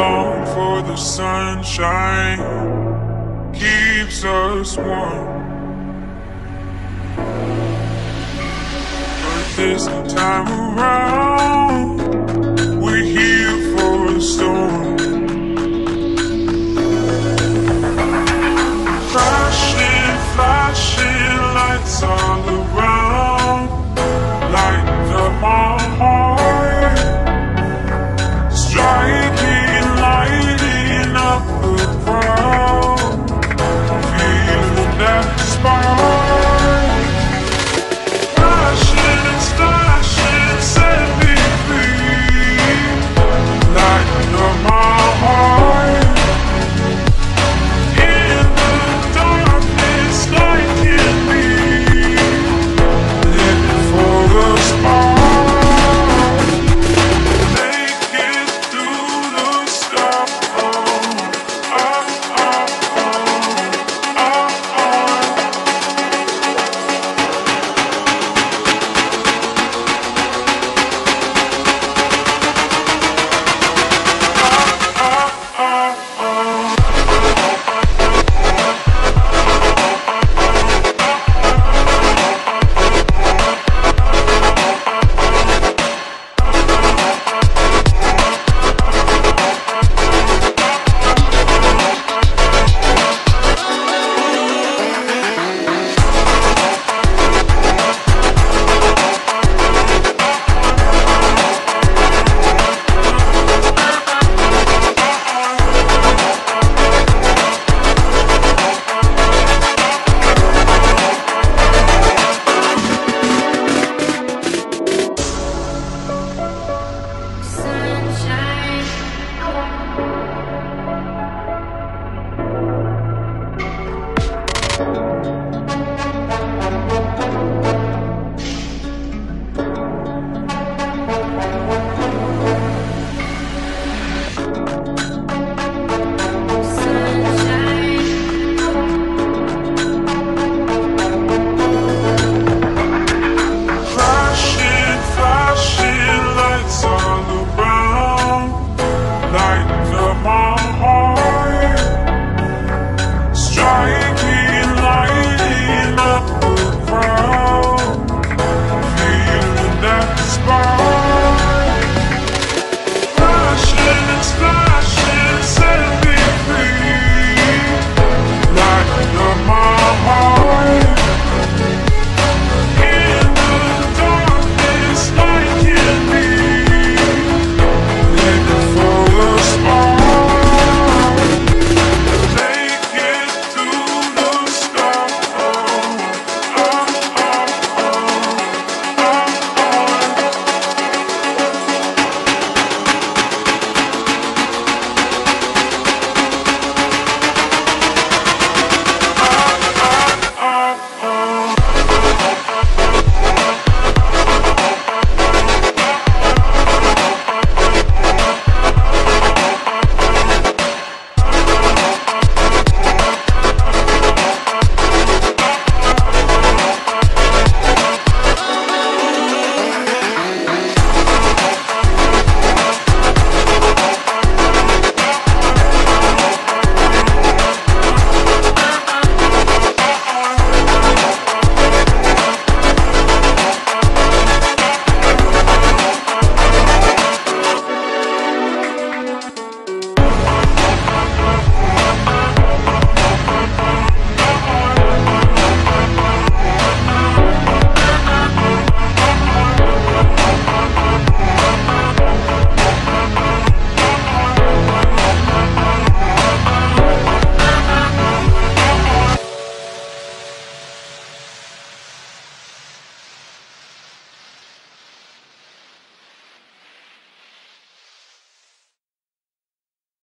long for the sunshine, keeps us warm. But this time around,